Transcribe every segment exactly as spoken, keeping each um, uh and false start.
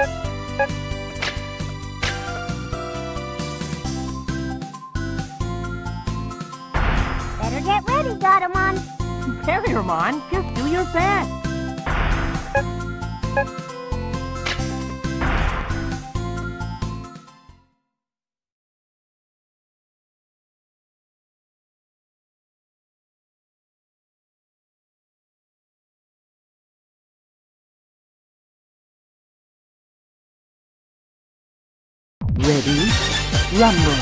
Better get ready, Daughtermon. Daughtermon, just do your best. Ready, rumble.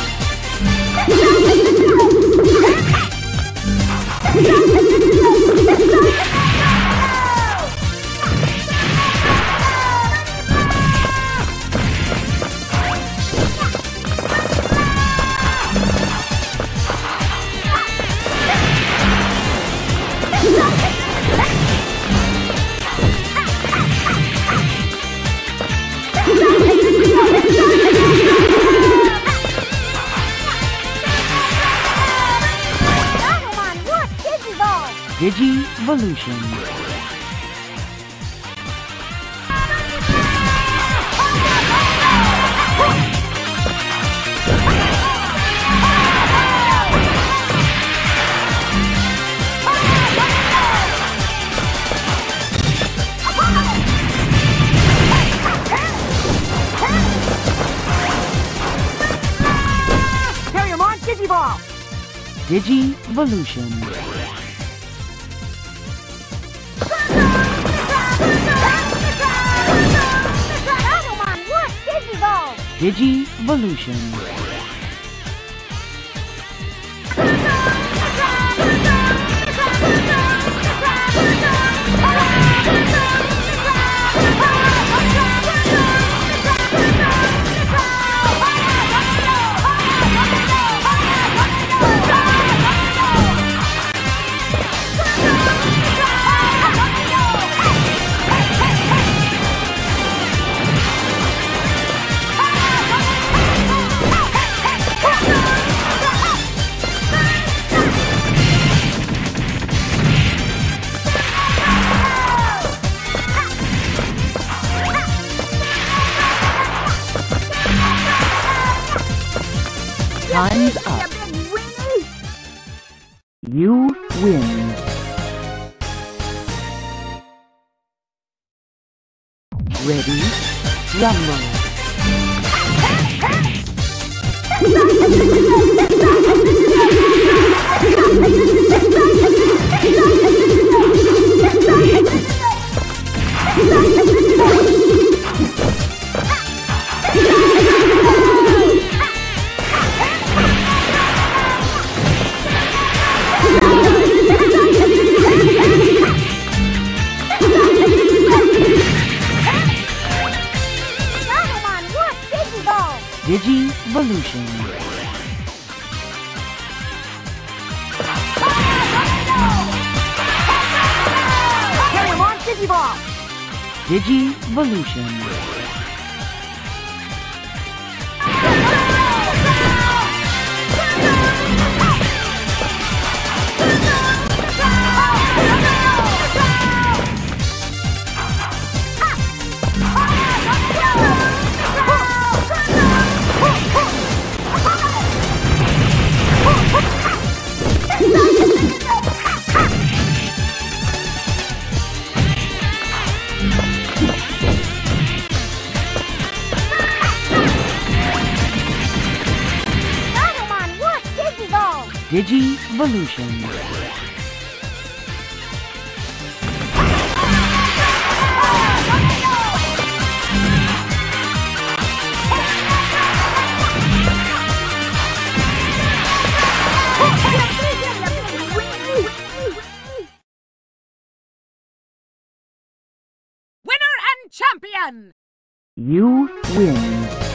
Digivolution. Carry 'em on, Digivolve. Digivolution. Digivolution. Time's up. You win. Ready, rumble. Digivolution. Carry 'em on, Digivolve. Digivolution. Digivolution. Winner and champion! You win.